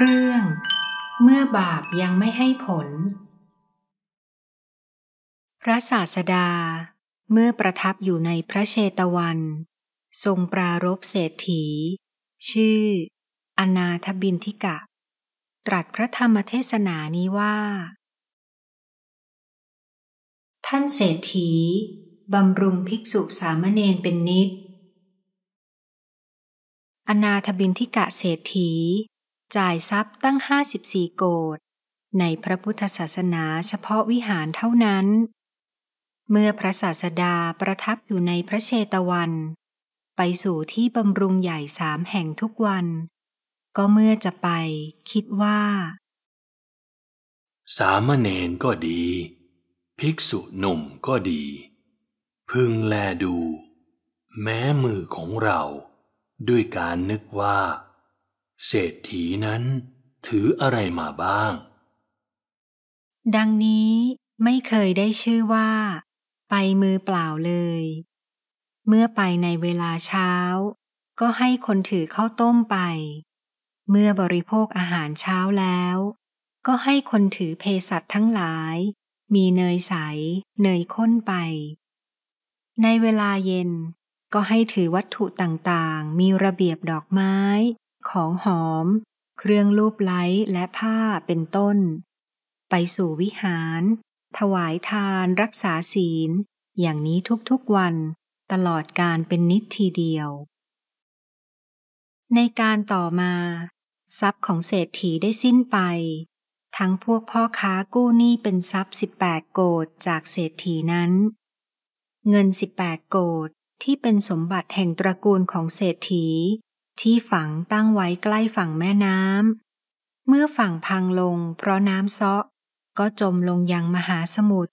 เรื่องเมื่อบาปยังไม่ให้ผลพระศาสดาเมื่อประทับอยู่ในพระเชตวันทรงปรารภเศรษฐีชื่ออนาถบิณฑิกะตรัสพระธรรมเทศนานี้ว่าท่านเศรษฐีบำรุงภิกษุสามเณรเป็นนิจอนาถบิณฑิกะเศรษฐีจ่ายทรัพย์ตั้ง54โกฏในพระพุทธศาสนาเฉพาะวิหารเท่านั้นเมื่อพระศาสดาประทับอยู่ในพระเชตวันไปสู่ที่บำรุงใหญ่3 แห่งทุกวันก็เมื่อจะไปคิดว่าสามเณรก็ดีภิกษุหนุ่มก็ดีพึงแลดูแม้มือของเราด้วยการนึกว่าเศรษฐีนั้นถืออะไรมาบ้างดังนี้ไม่เคยได้ชื่อว่าไปมือเปล่าเลยเมื่อไปในเวลาเช้าก็ให้คนถือข้าวต้มไปเมื่อบริโภคอาหารเช้าแล้วก็ให้คนถือเภสัชทั้งหลายมีเนยใสเนยข้นไปในเวลาเย็นก็ให้ถือวัตถุต่างๆมีระเบียบดอกไม้ของหอมเครื่องลูบไล้และผ้าเป็นต้นไปสู่วิหารถวายทานรักษาศีลอย่างนี้ทุกๆวันตลอดการเป็นนิจทีเดียวในการต่อมาทรัพย์ของเศรษฐีได้สิ้นไปทั้งพวกพ่อค้ากู้หนี้เป็นทรัพย์18โกฏจากเศรษฐีนั้นเงิน18โกฏที่เป็นสมบัติแห่งตระกูลของเศรษฐีที่ฝังตั้งไว้ใกล้ฝั่งแม่น้ำเมื่อฝั่งพังลงเพราะน้ำซ้อก็จมลงยังมหาสมุทร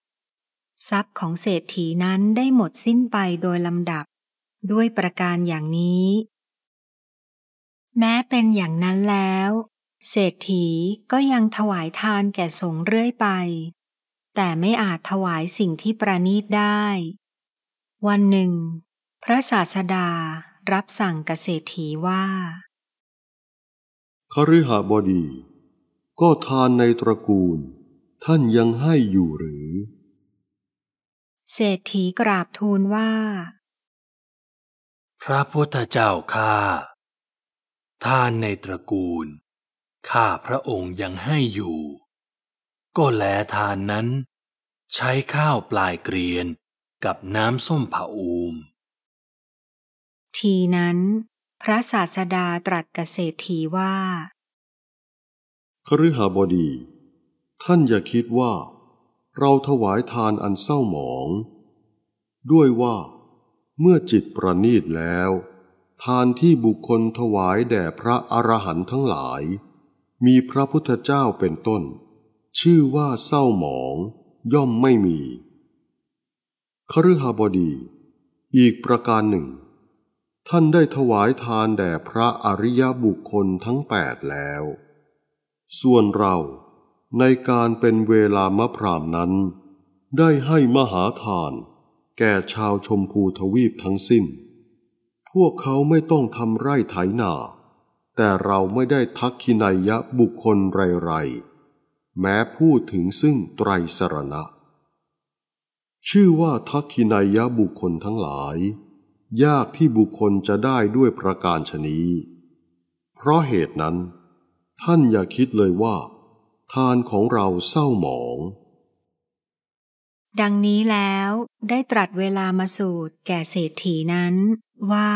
ทรัพย์ของเศรษฐีนั้นได้หมดสิ้นไปโดยลำดับด้วยประการอย่างนี้แม้เป็นอย่างนั้นแล้วเศรษฐีก็ยังถวายทานแก่สงฆ์เรื่อยไปแต่ไม่อาจถวายสิ่งที่ประณีตได้วันหนึ่งพระศาสดารับสั่งกับเศรษฐีว่าคฤหบดีก็ทานในตระกูลท่านยังให้อยู่หรือเศรษฐีกราบทูลว่าพระพุทธเจ้าข้าทานในตระกูลข้าพระองค์ยังให้อยู่ก็แลทานนั้นใช้ข้าวปลายเกรียนกับน้ำส้มผะอูมทีนั้นพระศาสดาตรัสกับเศรษฐีว่าคฤหบดีท่านอย่าคิดว่าเราถวายทานอันเศร้าหมองด้วยว่าเมื่อจิตประณีตแล้วทานที่บุคคลถวายแด่พระอรหันต์ทั้งหลายมีพระพุทธเจ้าเป็นต้นชื่อว่าเศร้าหมองย่อมไม่มีคฤหบดีอีกประการหนึ่งท่านได้ถวายทานแด่พระอริยบุคคลทั้ง8แล้วส่วนเราในการเป็นเวลามะพรามนั้นได้ให้มหาทานแก่ชาวชมพูทวีปทั้งสิ้นพวกเขาไม่ต้องทำไร่ไถนาแต่เราไม่ได้ทักขิณัยยะบุคคลไรๆแม้พูดถึงซึ่งไตรสรณะชื่อว่าทักขิณัยยะบุคคลทั้งหลายยากที่บุคคลจะได้ด้วยประการชนี้เพราะเหตุนั้นท่านอย่าคิดเลยว่าทานของเราเศร้าหมองดังนี้แล้วได้ตรัสเวลามาสูตรแก่เศรษฐีนั้นว่า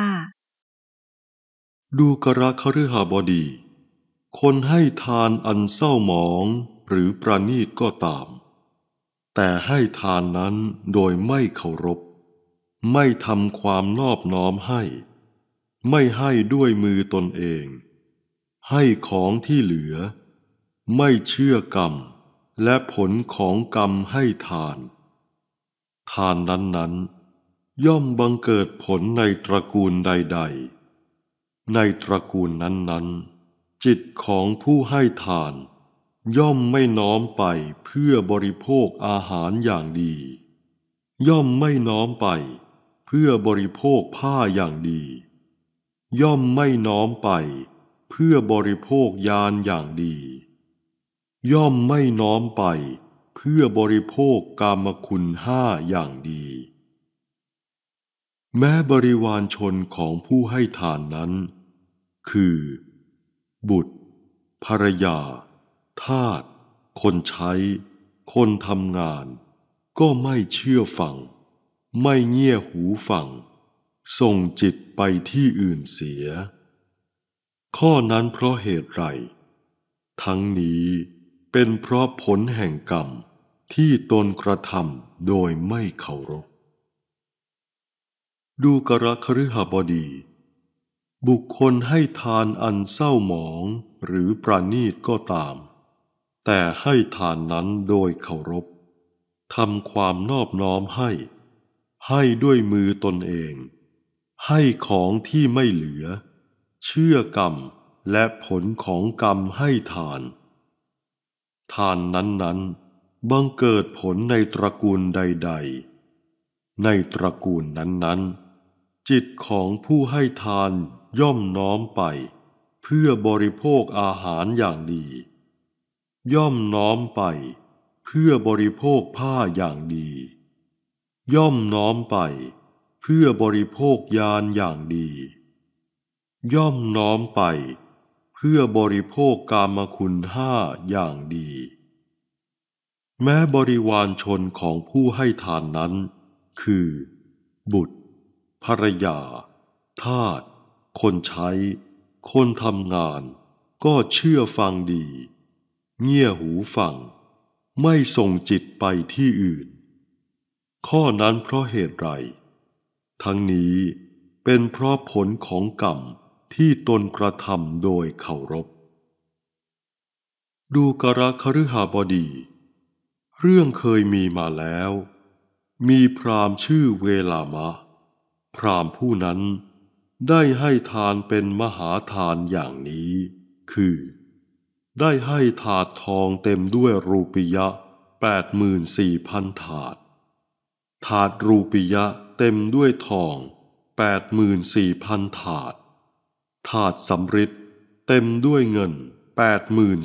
ดูกระคฤหบดีคนให้ทานอันเศร้าหมองหรือประณีตก็ตามแต่ให้ทานนั้นโดยไม่เคารพไม่ทำความนอบน้อมให้ไม่ให้ด้วยมือตนเองให้ของที่เหลือไม่เชื่อกรรมและผลของกรรมให้ทานทานนั้นๆย่อมบังเกิดผลในตระกูลใดๆในตระกูลนั้นๆจิตของผู้ให้ทานย่อมไม่น้อมไปเพื่อบริโภคอาหารอย่างดีย่อมไม่น้อมไปเพื่อบริโภคผ้าอย่างดีย่อมไม่น้อมไป เพื่อบริโภคยานอย่างดีย่อมไม่น้อมไปเพื่อบริโภคกามคุณห้าอย่างดีแม้บริวารชนของผู้ให้ทานนั้นคือบุตรภรรยาทาสคนใช้คนทำงานก็ไม่เชื่อฟังไม่เงี่ยหูฟังส่งจิตไปที่อื่นเสียข้อนั้นเพราะเหตุไรทั้งนี้เป็นเพราะผลแห่งกรรมที่ตนกระทำโดยไม่เคารพดูกรคฤหบดีบุคคลให้ทานอันเศร้าหมองหรือประณีตก็ตามแต่ให้ทานนั้นโดยเคารพทำความนอบน้อมให้ด้วยมือตนเองให้ของที่ไม่เหลือเชื่อกรรมและผลของกรรมให้ทานนั้นบังเกิดผลในตระกูลใดๆในตระกูลนั้นๆจิตของผู้ให้ทานย่อมน้อมไปเพื่อบริโภคอาหารอย่างดีย่อมน้อมไปเพื่อบริโภคผ้าอย่างดีย่อมน้อมไปเพื่อบริโภคยานอย่างดีย่อมน้อมไปเพื่อบริโภคกามคุณห้าอย่างดีแม้บริวารชนของผู้ให้ทานนั้นคือบุตรภรรยาทาสคนใช้คนทำงานก็เชื่อฟังดีเงี่ยหูฟังไม่ส่งจิตไปที่อื่นข้อนั้นเพราะเหตุไรทั้งนี้เป็นเพราะผลของกรรมที่ตนกระทำโดยเคารพดูกรคฤหบดีเรื่องเคยมีมาแล้วมีพราหมณ์ชื่อเวลามะพราหมณ์ผู้นั้นได้ให้ทานเป็นมหาทานอย่างนี้คือได้ให้ถาดทองเต็มด้วยรูปิยะ 84,000 ถาดถาดรูปิยะเต็มด้วยทอง 84,000 ถาดถาดสำริดเต็มด้วยเงิน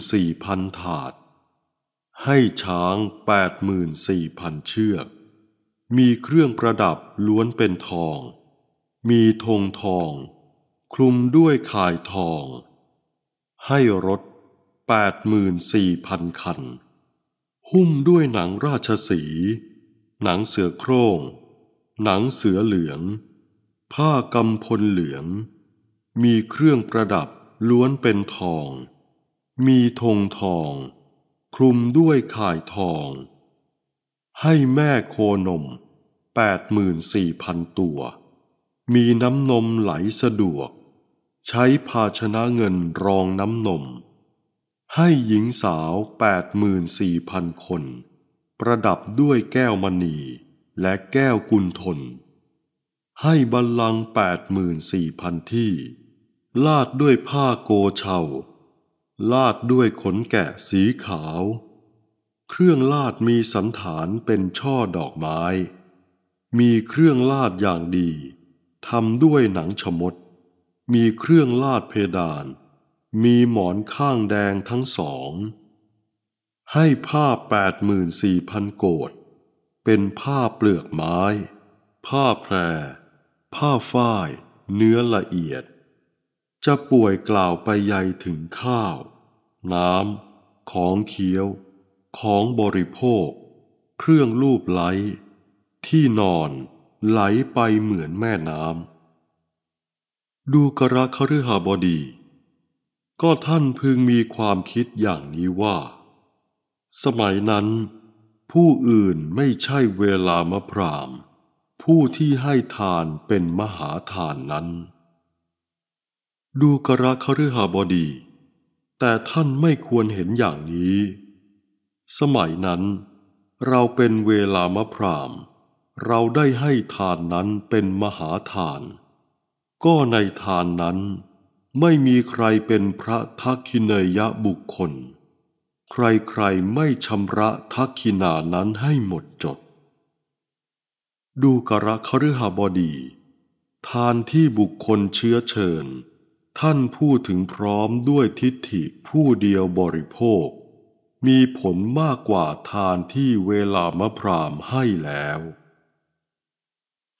84,000 ถาดให้ช้าง 84,000 เชือกมีเครื่องประดับล้วนเป็นทองมีธงทองคลุมด้วยข่ายทองให้รถ 84,000 คันหุ้มด้วยหนังราชสีหนังเสือโคร่งหนังเสือเหลืองผ้ากำพลเหลืองมีเครื่องประดับล้วนเป็นทองมีธงทองคลุมด้วยข่ายทองให้แม่โคนม 84,000 ตัวมีน้ำนมไหลสะดวกใช้ภาชนะเงินรองน้ำนมให้หญิงสาว 84,000 คนประดับด้วยแก้วมณีและแก้วกุนทนให้บัลลังก์ 84,000 ที่ลาดด้วยผ้าโกเชาลาดด้วยขนแกะสีขาวเครื่องลาดมีสันฐานเป็นช่อดอกไม้มีเครื่องลาดอย่างดีทำด้วยหนังชมดมีเครื่องลาดเพดานมีหมอนข้างแดงทั้งสองให้ผ้า 84,000 โกฏเป็นผ้าเปลือกไม้ผ้าแพรผ้าฝ้ายเนื้อละเอียดจะป่วยกล่าวไปใยถึงข้าวน้ำของเคี้ยวของบริโภคเครื่องลูบไล้ที่นอนไหลไปเหมือนแม่น้ำดูกรคฤหบดีก็ท่านพึงมีความคิดอย่างนี้ว่าสมัยนั้นผู้อื่นไม่ใช่เวลามพราหมณ์ผู้ที่ให้ทานเป็นมหาทานนั้นดูกรคฤหบดีแต่ท่านไม่ควรเห็นอย่างนี้สมัยนั้นเราเป็นเวลามพราหมณ์เราได้ให้ทานนั้นเป็นมหาทานก็ในทานนั้นไม่มีใครเป็นพระทักขิเนยบุคคลใครๆไม่ชำระทักขิณานั้นให้หมดจดดูกรคฤหบดีทานที่บุคคลเชื้อเชิญ ท่านผู้ถึงพร้อมด้วยทิฏฐิผู้เดียวบริโภคมีผลมากกว่าทานที่เวลามพราหมณ์ให้แล้ว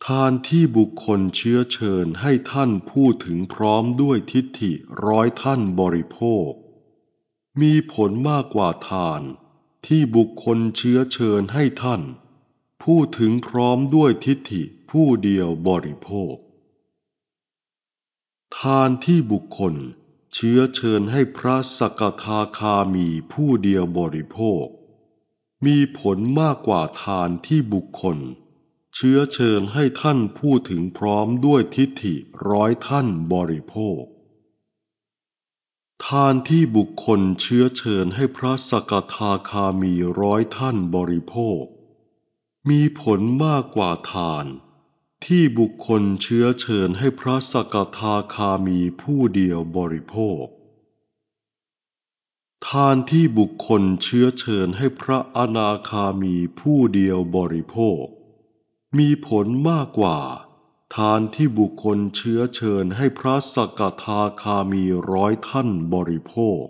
ทานที่บุคคลเชื้อเชิญให้ท่านผู้ถึงพร้อมด้วยทิฏฐิ100 ท่านบริโภคมีผลมากกว่าทานที่บุคคลเชื้อเชิญให้ท่านผู้ถึงพร้อมด้วยทิฏฐิผู้เดียวบริโภคทานที่บุคคลเชื้อเชิญให้พระสกทาคามีผู้เดียวบริโภคมีผลมากกว่าทานที่บุคคลเชื้อเชิญให้ท่านผู้ถึงพร้อมด้วยทิฏฐิ100 ท่านบริโภคทานที่บุคคลเชื้อเชิญให้พระสกทาคามี100 ท่านบริโภคมีผลมากกว่าทานที่บุคคลเชื้อเชิญให้พระสกทาคามีผู้เดียวบริโภคทานที่บุคคลเชื้อเชิญให้พระอนาคามีผู้เดียวบริโภคมีผลมากกว่าทานที่บุคคลเชื้อเชิญให้พระสกทาคามี100 ท่านบริโภค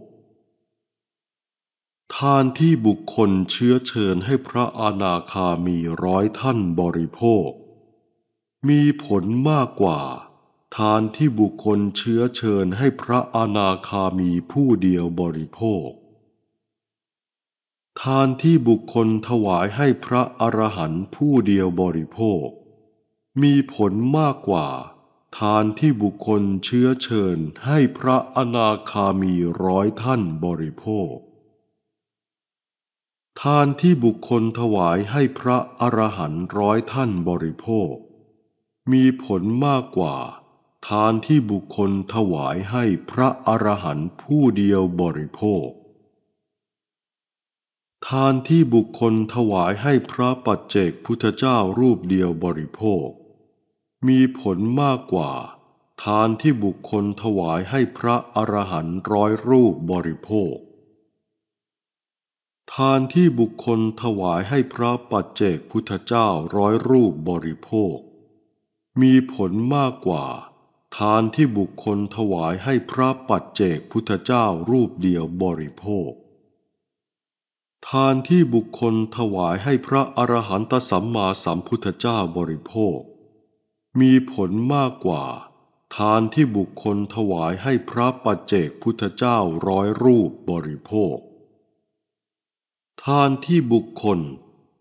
ทานที่บุคคลเชื้อเชิญให้พระอนาคามี100 ท่านบริโภคมีผลมากกว่าทานที่บุคคลเชื้อเชิญให้พระอนาคามีผู้เดียวบริโภคทานที่บุคคลถวายให้พระอรหันต์ผู้เดียวบริโภคมีผลมากกว่าทานที่บุคคลเชื้อเชิญให้พระอนาคามี100 ท่านบริโภคทานที่บุคคลถวายให้พระอรหันต์100 ท่านบริโภคมีผลมากกว่าทานที่บุคคลถวายให้พระอรหันต์ผู้เดียวบริโภคทานที่บุคคลถวายให้พระปัจเจกพุทธเจ้ารูปเดียวบริโภคมีผลมากกว่าทานที่บุคคลถวายให้พระอรหันต์100 รูปบริโภคทานที่บุคคลถวายให้พระปัจเจกพุทธเจ้า100 รูปบริโภคมีผลมากกว่าทานที่บุคคลถวายให้พระปัจเจกพุทธเจ้ารูปเดียวบริโภคทานที่บุคคลถวายให้พระอรหันตสัมมาสัมพุทธเจ้าบริโภคมีผลมากกว่าทานที่บุคคลถวายให้พระปัจเจกพุทธเจ้า100 รูปบริโภคทานที่บุคคล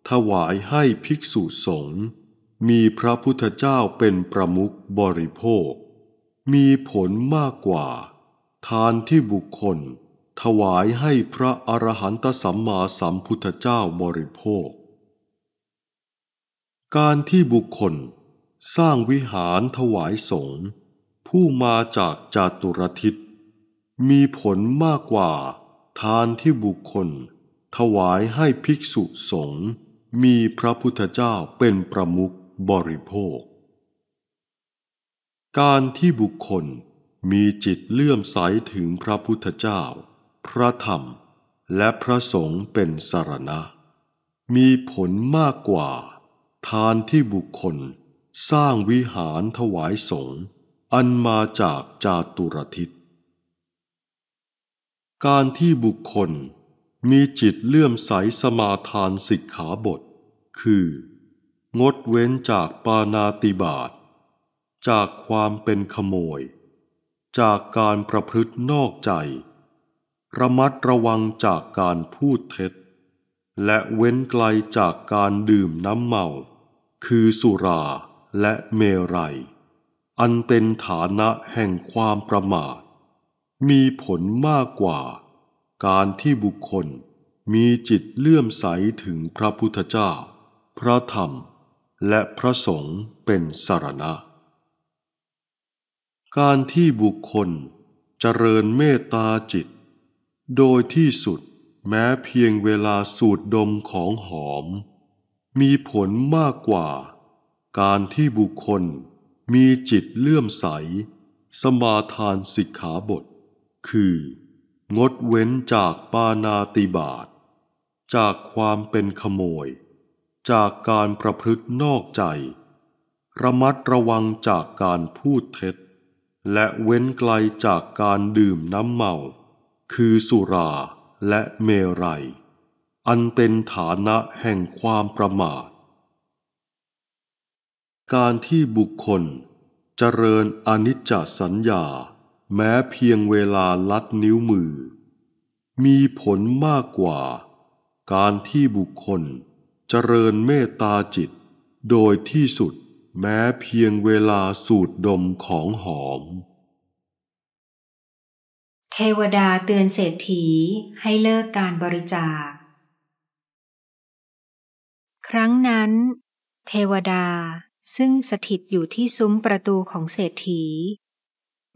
ถวายให้ภิกษุสงฆ์มีพระพุทธเจ้าเป็นประมุขบริโภคมีผลมากกว่าทานที่บุคคลถวายให้พระอรหันตสัมมาสัมพุทธเจ้าบริโภคการที่บุคคลสร้างวิหารถวายสงฆ์ผู้มาจากจาตุรทิศมีผลมากกว่าทานที่บุคคลถวายให้ภิกษุสงฆ์มีพระพุทธเจ้าเป็นประมุขบริโภคการที่บุคคลมีจิตเลื่อมใสถึงพระพุทธเจ้าพระธรรมและพระสงฆ์เป็นสรณะมีผลมากกว่าทานที่บุคคลสร้างวิหารถวายสงฆ์อันมาจากจาตุรทิศการที่บุคคลมีจิตเลื่อมใสสมาทานสิกขาบทคืองดเว้นจากปาณาติบาตจากความเป็นขโมยจากการประพฤตินอกใจระมัดระวังจากการพูดเท็จและเว้นไกลจากการดื่มน้ำเมาคือสุราและเมรัยอันเป็นฐานะแห่งความประมาทมีผลมากกว่าการที่บุคคลมีจิตเลื่อมใสถึงพระพุทธเจ้าพระธรรมและพระสงฆ์เป็นสรณะการที่บุคคลเจริญเมตตาจิตโดยที่สุดแม้เพียงเวลาสูดดมของหอมมีผลมากกว่าการที่บุคคลมีจิตเลื่อมใสสมาทานสิกขาบทคืองดเว้นจากปาณาติบาตจากความเป็นขโมยจากการประพฤตินอกใจระมัดระวังจากการพูดเท็จ และเว้นไกลจากการดื่มน้ำเมาคือสุราและเมรัยอันเป็นฐานะแห่งความประมาทการที่บุคคลเจริญอนิจจสัญญาแม้เพียงเวลาลัดนิ้วมือมีผลมากกว่าการที่บุคคลเจริญเมตตาจิตโดยที่สุดแม้เพียงเวลาสูดดมของหอมเทวดาเตือนเศรษฐีให้เลิกการบริจาคครั้งนั้นเทวดาซึ่งสถิตอยู่ที่ซุ้มประตูของเศรษฐี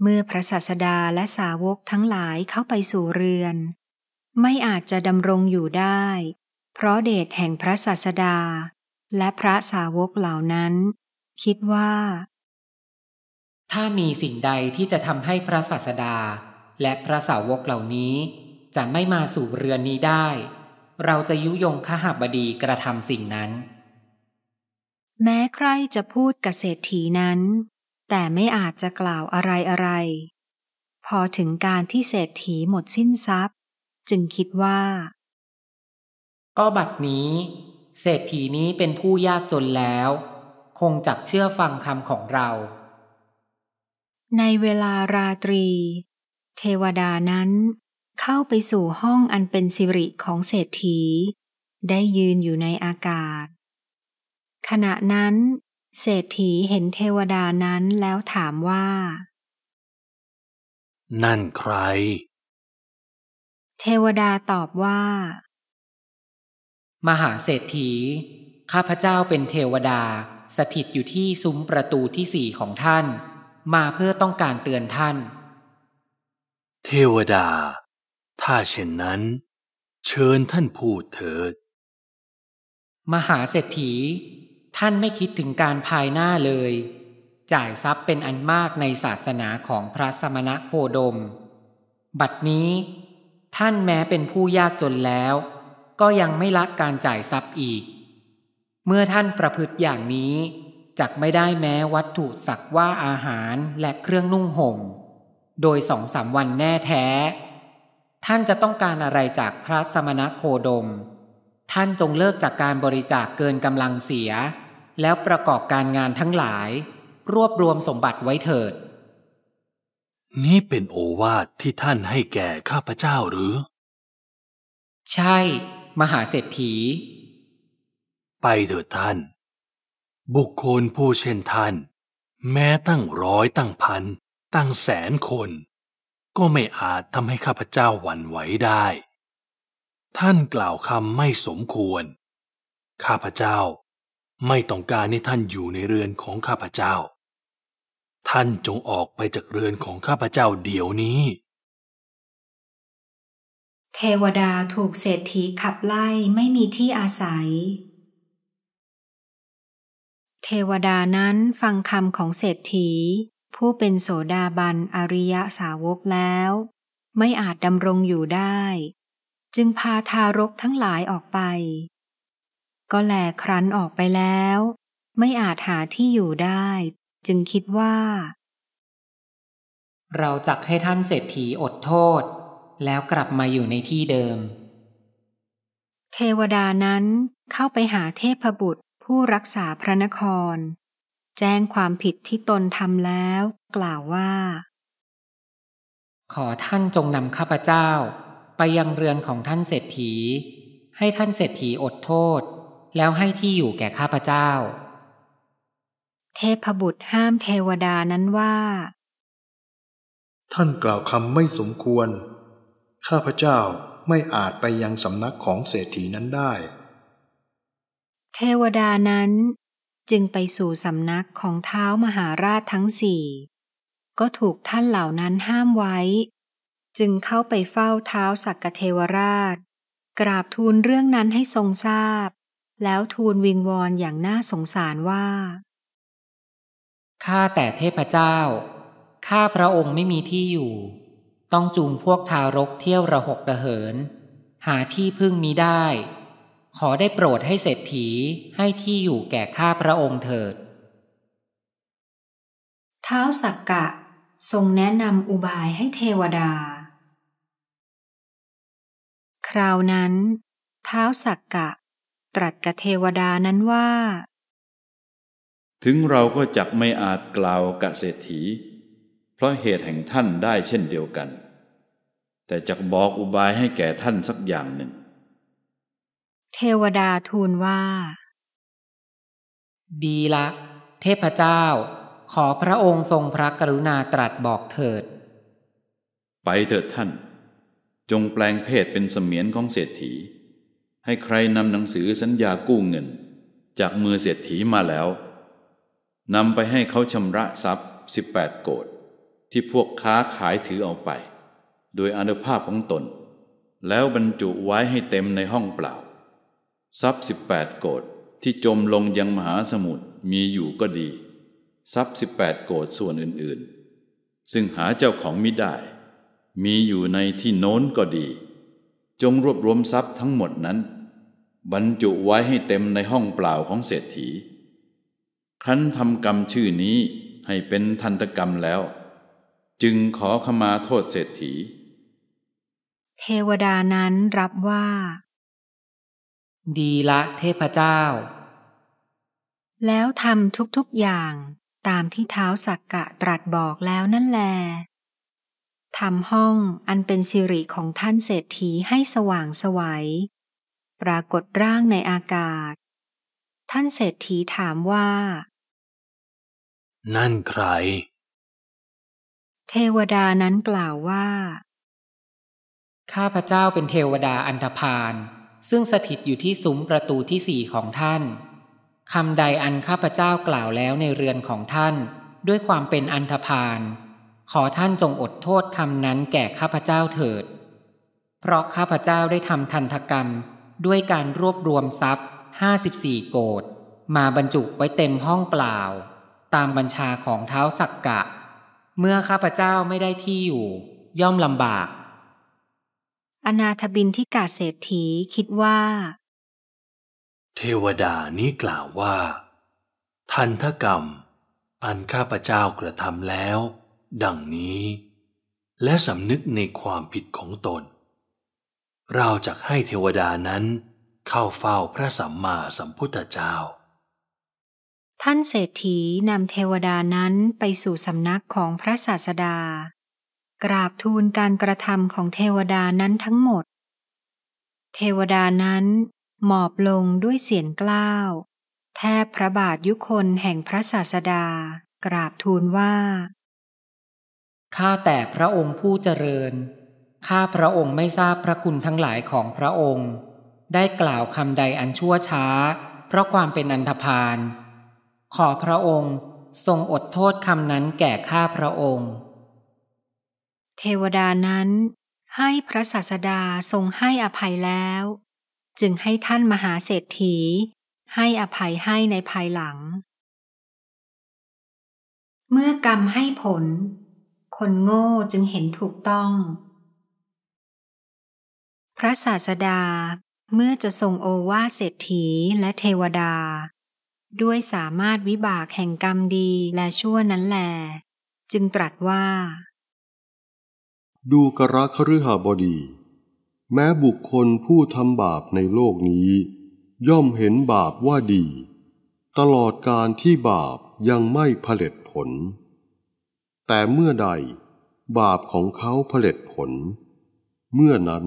เมื่อพระศาสดาและสาวกทั้งหลายเข้าไปสู่เรือนไม่อาจจะดำรงอยู่ได้เพราะเดชแห่งพระศาสดาและพระสาวกเหล่านั้นคิดว่าถ้ามีสิ่งใดที่จะทำให้พระศาสดาและพระสาวกเหล่านี้จะไม่มาสู่เรือนนี้ได้เราจะยุยงคหบดีกระทำสิ่งนั้นแม้ใครจะพูดกับเศรษฐีนั้นแต่ไม่อาจจะกล่าวอะไรพอถึงการที่เศรษฐีหมดสิ้นทรัพย์จึงคิดว่าก็บัดนี้เศรษฐีนี้เป็นผู้ยากจนแล้วคงจักเชื่อฟังคำของเราในเวลาราตรีเทวดานั้นเข้าไปสู่ห้องอันเป็นสิริของเศรษฐีได้ยืนอยู่ในอากาศขณะนั้นเศรษฐีเห็นเทวดานั้นแล้วถามว่านั่นใครเทวดาตอบว่ามหาเศรษฐีข้าพเจ้าเป็นเทวดาสถิตอยู่ที่ซุ้มประตูที่สี่ของท่านมาเพื่อต้องการเตือนท่านเทวดาถ้าเช่นนั้นเชิญท่านพูดเถิดมหาเศรษฐีท่านไม่คิดถึงการภายหน้าเลยจ่ายทรัพย์เป็นอันมากในศาสนาของพระสมณโคดมบัดนี้ท่านแม้เป็นผู้ยากจนแล้วก็ยังไม่ละการจ่ายทรัพย์อีกเมื่อท่านประพฤติอย่างนี้จักไม่ได้แม้วัตถุสักว่าอาหารและเครื่องนุ่งห่มโดย 2-3 วันแน่แท้ท่านจะต้องการอะไรจากพระสมณโคดมท่านจงเลิกจากการบริจาคเกินกำลังเสียแล้วประกอบการงานทั้งหลายรวบรวมสมบัติไว้เถิดนี่เป็นโอวาทที่ท่านให้แก่ข้าพเจ้าหรือใช่มหาเศรษฐีไปเถิดท่านบุคคลผู้เช่นท่านแม้ตั้งร้อยตั้งพันตั้งแสนคนก็ไม่อาจทำให้ข้าพเจ้าหวั่นไหวได้ท่านกล่าวคำไม่สมควรข้าพเจ้าไม่ต้องการให้ท่านอยู่ในเรือนของข้าพเจ้าท่านจงออกไปจากเรือนของข้าพเจ้าเดี๋ยวนี้เทวดาถูกเศรษฐีขับไล่ไม่มีที่อาศัยเทวดานั้นฟังคำของเศรษฐีผู้เป็นโสดาบันอริยสาวกแล้วไม่อาจดำรงอยู่ได้จึงพาทารกทั้งหลายออกไปก็แลครั้นออกไปแล้วไม่อาจหาที่อยู่ได้จึงคิดว่าเราจักให้ท่านเศรษฐีอดโทษแล้วกลับมาอยู่ในที่เดิมเทวดานั้นเข้าไปหาเทพบุตรผู้รักษาพระนครแจ้งความผิดที่ตนทำแล้วกล่าวว่าขอท่านจงนำข้าพเจ้าไปยังเรือนของท่านเศรษฐีให้ท่านเศรษฐีอดโทษแล้วให้ที่อยู่แก่ข้าพเจ้าเทพบุตรห้ามเทวดานั้นว่าท่านกล่าวคำไม่สมควรข้าพเจ้าไม่อาจไปยังสำนักของเศรษฐีนั้นได้เทวดานั้นจึงไปสู่สำนักของเท้ามหาราชทั้งสี่ก็ถูกท่านเหล่านั้นห้ามไว้จึงเข้าไปเฝ้าเท้าสักกเทวราชกราบทูลเรื่องนั้นให้ทรงทราบแล้วทูลวิงวอนอย่างน่าสงสารว่าข้าแต่เทพเจ้าข้าพระองค์ไม่มีที่อยู่ต้องจูงพวกทารกเที่ยวระหกระเหินหาที่พึ่งมิได้ขอได้โปรดให้เศรษฐีให้ที่อยู่แก่ข้าพระองค์เถิดท้าวสักกะ ทรงแนะนำอุบายให้เทวดาคราวนั้นท้าวสักกะตรัสกับเทวดานั้นว่าถึงเราก็จักไม่อาจกล่าวกับเศรษฐีเพราะเหตุแห่งท่านได้เช่นเดียวกันแต่จักบอกอุบายให้แก่ท่านสักอย่างหนึ่งเทวดาทูลว่าดีละเทพเจ้าขอพระองค์ทรงพระกรุณาตรัสบอกเถิดไปเถิดท่านจงแปลงเพศเป็นเสมียนของเศรษฐีให้ใครนำหนังสือสัญญากู้เงินจากมือเศรษฐีมาแล้วนำไปให้เขาชำระทรัพย์18โกฏที่พวกค้าขายถือเอาไปโดยอนุภาพของตนแล้วบรรจุไว้ให้เต็มในห้องเปล่าทรัพย์18โกฏที่จมลงยังมหาสมุทรมีอยู่ก็ดีทรัพย์18โกฏส่วนอื่นๆซึ่งหาเจ้าของมิได้มีอยู่ในที่โน้นก็ดีจงรวบรวมทรัพย์ทั้งหมดนั้นบรรจุไว้ให้เต็มในห้องเปล่าของเศรษฐีครั้นทำกรรมชื่อนี้ให้เป็นทันตกรรมแล้วจึงขอขมาโทษเศรษฐีเทวดานั้นรับว่าดีละเทพเจ้าแล้วทำทุกๆอย่างตามที่ท้าวสักกะตรัสบอกแล้วนั่นแลทำห้องอันเป็นสิริของท่านเศรษฐีให้สว่างไสวปรากฏร่างในอากาศท่านเศรษฐีถามว่านั่นใครเทวดานั้นกล่าวว่าข้าพเจ้าเป็นเทวดาอันธพาลซึ่งสถิตอยู่ที่ซุ้มประตูที่4ของท่านคำใดอันข้าพเจ้ากล่าวแล้วในเรือนของท่านด้วยความเป็นอันธพาลขอท่านจงอดโทษคำนั้นแก่ข้าพเจ้าเถิดเพราะข้าพเจ้าได้ทำทันตกรรมด้วยการรวบรวมทรัพย์54โกฏมาบรรจุไว้เต็มห้องเปล่าตามบัญชาของท้าวสักกะเมื่อข้าพเจ้าไม่ได้ที่อยู่ย่อมลำบากอนาถบิณฑิกเศรษฐีคิดว่าเทวดานี้กล่าวว่าทันตกรรมอันข้าพเจ้ากระทำแล้วดังนี้และสำนึกในความผิดของตนเราจะให้เทวดานั้นเข้าเฝ้าพระสัมมาสัมพุทธเจ้าท่านเศรษฐีนำเทวดานั้นไปสู่สำนักของพระศาสดากราบทูลการกระทำของเทวดานั้นทั้งหมดเทวดานั้นหมอบลงด้วยเสียงกล้าวแทบพระบาทยุคลแห่งพระศาสดากราบทูลว่าข้าแต่พระองค์ผู้เจริญข้าพระองค์ไม่ทราบพระคุณทั้งหลายของพระองค์ได้กล่าวคำใดอันชั่วช้าเพราะความเป็นอันธพาลขอพระองค์ทรงอดโทษคำนั้นแก่ข้าพระองค์เทวดานั้นให้พระศาสดาทรงให้อภัยแล้วจึงให้ท่านมหาเศรษฐีให้อภัยให้ในภายหลังเมื่อกรรมให้ผลคนโง่จึงเห็นถูกต้องพระศาสดาเมื่อจะทรงโอวาทเศรษฐีและเทวดาด้วยสามารถวิบากแห่งกรรมดีและชั่วนั้นแลจึงตรัสว่าดูกรคฤหบดีแม้บุคคลผู้ทำบาปในโลกนี้ย่อมเห็นบาปว่าดีตลอดการที่บาปยังไม่เผด็จผลแต่เมื่อใดบาปของเขาเผด็จผลเมื่อนั้น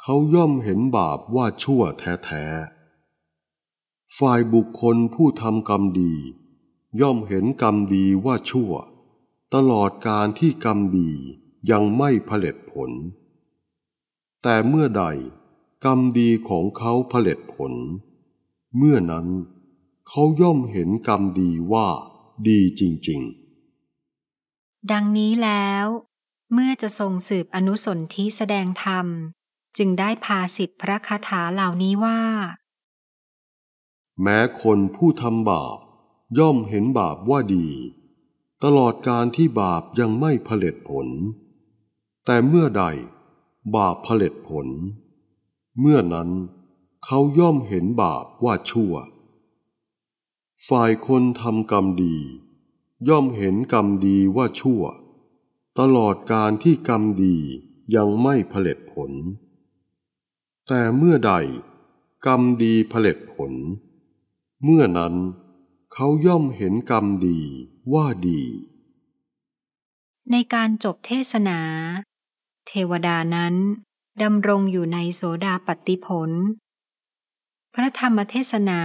เขาย่อมเห็นบาปว่าชั่วแท้ๆฝ่ายบุคคลผู้ทำกรรมดีย่อมเห็นกรรมดีว่าชั่วตลอดการที่กรรมดียังไม่เผด็จผลแต่เมื่อใดกรรมดีของเขาเผด็จผลเมื่อนั้นเขาย่อมเห็นกรรมดีว่าดีจริงๆดังนี้แล้วเมื่อจะทรงสืบอนุสนธิแสดงธรรมจึงได้พาสิทธิพระคาถาเหล่านี้ว่าแม้คนผู้ทำบาปย่อมเห็นบาปว่าดีตลอดการที่บาปยังไม่เผด็จผลแต่เมื่อใดบาปเผด็จผลเมื่อนั้นเขาย่อมเห็นบาปว่าชั่วฝ่ายคนทำกรรมดีย่อมเห็นกรรมดีว่าชั่ว ตลอดการที่กรรมดียังไม่ผลิตผลแต่เมื่อใดกรรมดีผลิตผลเมื่อนั้นเขาย่อมเห็นกรรมดีว่าดีในการจบเทศนาเทวดานั้นดำรงอยู่ในโสดาปัตติผลพระธรรมเทศนา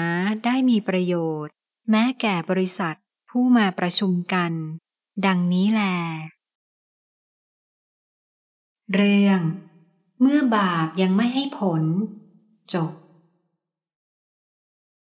ได้มีประโยชน์แม้แก่บริษัทผู้มาประชุมกันดังนี้แลเรื่องเมื่อบาปยังไม่ให้ผลจบ